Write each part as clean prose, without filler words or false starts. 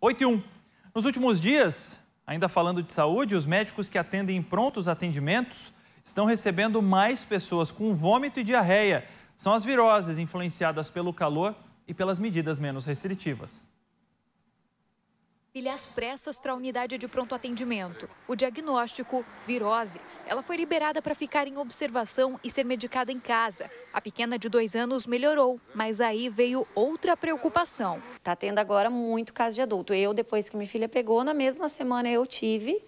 8:01. Nos últimos dias, ainda falando de saúde, os médicos que atendem prontos atendimentos estão recebendo mais pessoas com vômito e diarreia. São as viroses influenciadas pelo calor e pelas medidas menos restritivas. Ele às pressas para a unidade de pronto atendimento. O diagnóstico, virose. Ela foi liberada para ficar em observação e ser medicada em casa. A pequena de 2 anos melhorou, mas aí veio outra preocupação. Está tendo agora muito caso de adulto. Depois que minha filha pegou, na mesma semana eu tive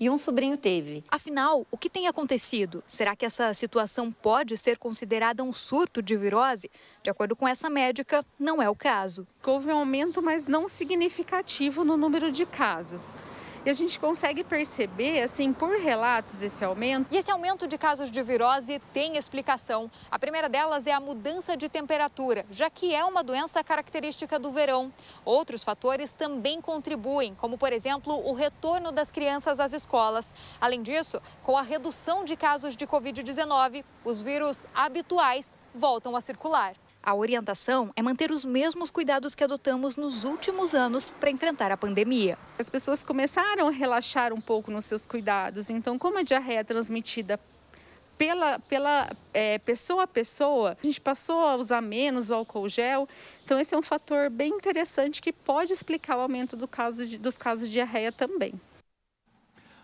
e um sobrinho teve. Afinal, o que tem acontecido? Será que essa situação pode ser considerada um surto de virose? De acordo com essa médica, não é o caso. Houve um aumento, mas não significativo no número de casos. E a gente consegue perceber, assim, por relatos, esse aumento. E esse aumento de casos de virose tem explicação. A primeira delas é a mudança de temperatura, já que é uma doença característica do verão. Outros fatores também contribuem, como, por exemplo, o retorno das crianças às escolas. Além disso, com a redução de casos de Covid-19, os vírus habituais voltam a circular. A orientação é manter os mesmos cuidados que adotamos nos últimos anos para enfrentar a pandemia. As pessoas começaram a relaxar um pouco nos seus cuidados. Então, como a diarreia é transmitida pessoa a pessoa, a gente passou a usar menos o álcool gel. Então, esse é um fator bem interessante que pode explicar o aumento dos casos de diarreia também.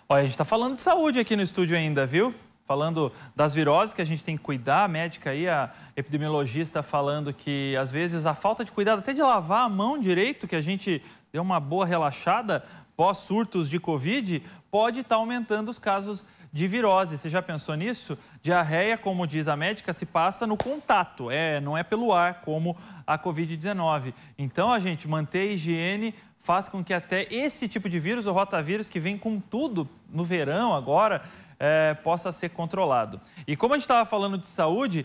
Olha, a gente está falando de saúde aqui no estúdio ainda, viu? Falando das viroses que a gente tem que cuidar, a médica aí, a epidemiologista falando que às vezes a falta de cuidado, até de lavar a mão direito, que a gente deu uma boa relaxada pós surtos de Covid, pode estar aumentando os casos de virose. Você já pensou nisso? Diarreia, como diz a médica, se passa no contato, não é pelo ar, como a Covid-19. Então, a gente manter a higiene faz com que até esse tipo de vírus, o rotavírus, que vem com tudo no verão agora, possa ser controlado. E como a gente estava falando de saúde,